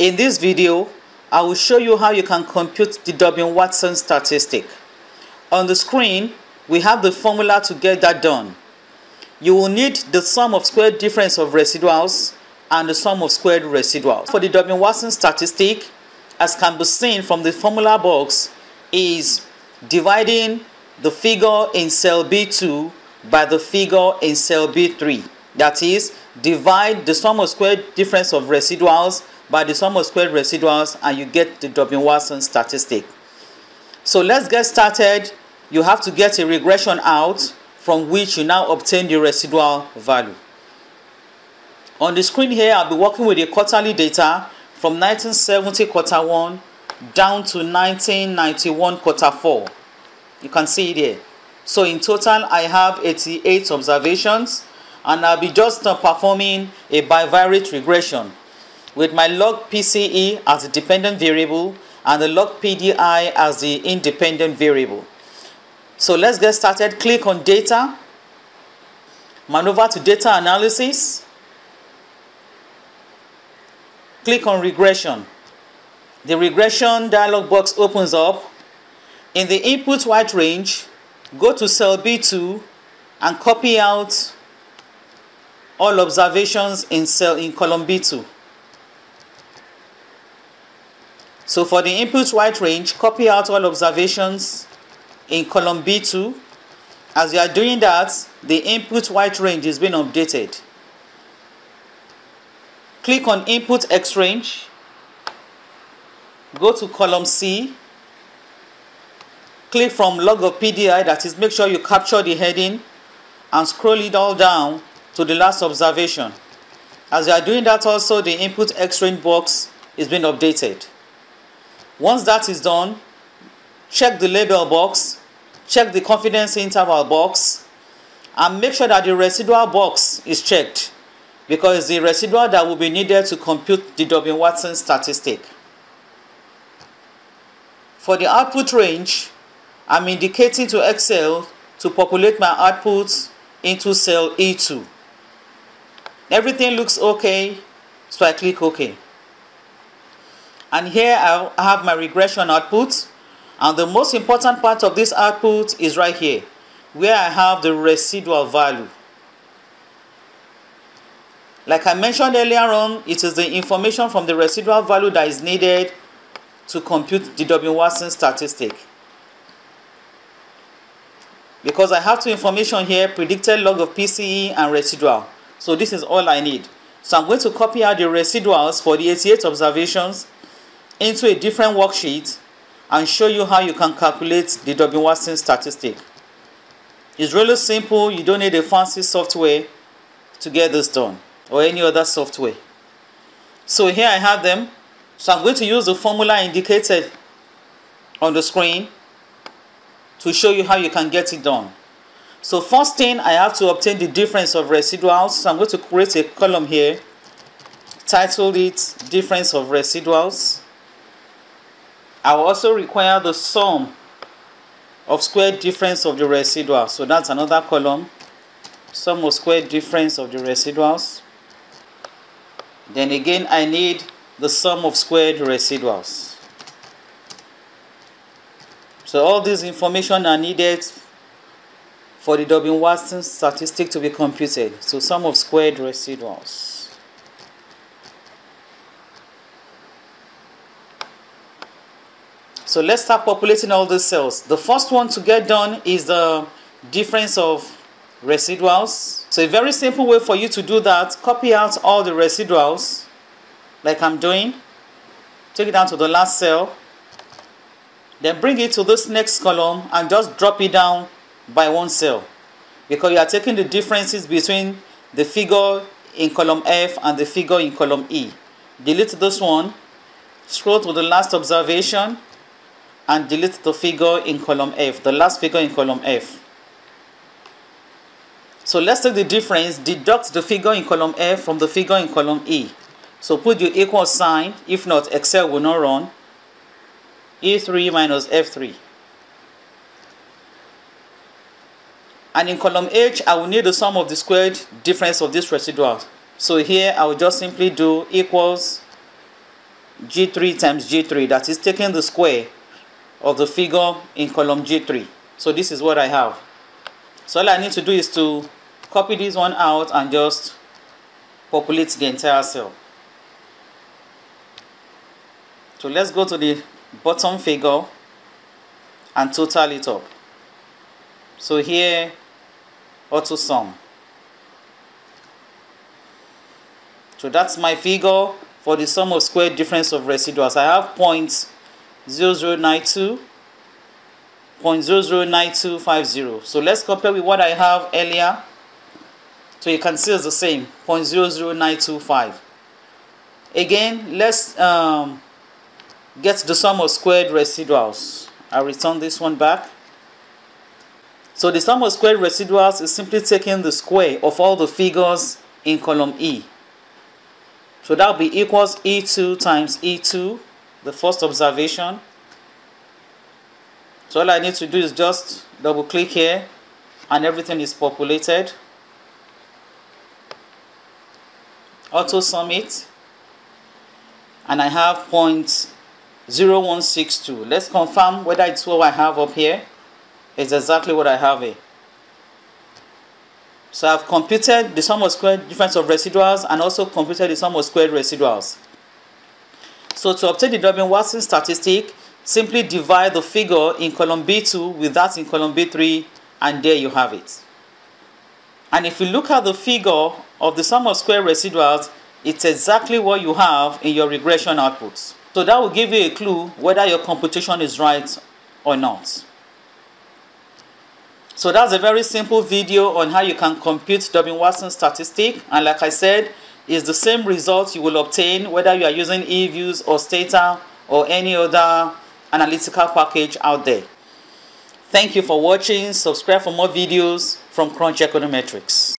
In this video, I will show you how you can compute the Durbin-Watson statistic. On the screen, we have the formula to get that done. You will need the sum of squared difference of residuals and the sum of squared residuals. For the Durbin-Watson statistic, as can be seen from the formula box, is dividing the figure in cell B2 by the figure in cell B3. That is, divide the sum of squared difference of residuals by the sum of squared residuals, and you get the Durbin-Watson statistic. So let's get started. You have to get a regression out from which you now obtain the residual value. On the screen here, I'll be working with the quarterly data from 1970 quarter 1 down to 1991 quarter 4. You can see it here. So in total, I have 88 observations, and I'll be just performing a bivariate regression with my log PCE as the dependent variable and the log PDI as the independent variable. So let's get started. Click on data, maneuver to data analysis, click on regression. The regression dialog box opens up. In the input white range, go to cell B2 and copy out all observations in column B2. So for the input white range, copy out all observations in column B2. As you are doing that, the input white range is being updated. Click on input X range. Go to column C. Click from log of PDI, that is, make sure you capture the heading, and scroll it all down to the last observation. As you are doing that also, the input X range box is being updated. Once that is done, check the label box, check the confidence interval box, and make sure that the residual box is checked, because it's the residual that will be needed to compute the Durbin-Watson statistic. For the output range, I'm indicating to Excel to populate my outputs into cell E2. Everything looks okay, so I click OK. And here I have my regression output, and the most important part of this output is right here, where I have the residual value. Like I mentioned earlier on, it is the information from the residual value that is needed to compute the Durbin-Watson statistic. Because I have two information here, predicted log of PCE and residual. So this is all I need. So I'm going to copy out the residuals for the 88 observations into a different worksheet and show you how you can calculate the Durbin-Watson statistic. It's really simple. You don't need a fancy software to get this done, or any other software. So here I have them. So I'm going to use the formula indicated on the screen to show you how you can get it done. So first thing, I have to obtain the difference of residuals. So I'm going to create a column here, titled it difference of residuals. I will also require the sum of squared difference of the residuals. So that's another column. Sum of squared difference of the residuals. Then again, I need the sum of squared residuals. So all this information are needed for the Durbin-Watson statistic to be computed. So sum of squared residuals. So let's start populating all the cells. The first one to get done is the difference of residuals. So a very simple way for you to do that, copy out all the residuals, like I'm doing. Take it down to the last cell. Then bring it to this next column and just drop it down by one cell, because you are taking the differences between the figure in column F and the figure in column E. Delete this one, scroll to the last observation, and delete the figure in column F, the last figure in column F. So let's take the difference, deduct the figure in column F from the figure in column E. So put your equal sign, if not, Excel will not run. E3 minus F3. And in column H, I will need the sum of the squared difference of this residual. So here I will just simply do equals G3 times G3, that is taking the square of the figure in column G3. So this is what I have. So all I need to do is to copy this one out and just populate the entire cell. So let's go to the bottom figure and total it up. So here, auto sum. So that's my figure for the sum of square difference of residuals. I have 0.0092, 0.009250. So let's compare with what I have earlier. So you can see it's the same, 0.00925. Again, let's get the sum of squared residuals. I'll return this one back. So the sum of squared residuals is simply taking the square of all the figures in column E. So that will be equals E2 times E2, the first observation. So all I need to do is just double click here and everything is populated. Auto sum it, and I have 0.0162. Let's confirm whether it's what I have up here. It's exactly what I have here. So I've computed the sum of squared difference of residuals and also computed the sum of squared residuals. So to obtain the Durbin-Watson statistic, simply divide the figure in column B2 with that in column B3, and there you have it. And if you look at the figure of the sum of squared residuals, it's exactly what you have in your regression outputs. So that will give you a clue whether your computation is right or not. So that's a very simple video on how you can compute Durbin-Watson statistic, and like I said, it's the same result you will obtain whether you are using EViews or Stata or any other analytical package out there. Thank you for watching. Subscribe for more videos from Crunch Econometrics.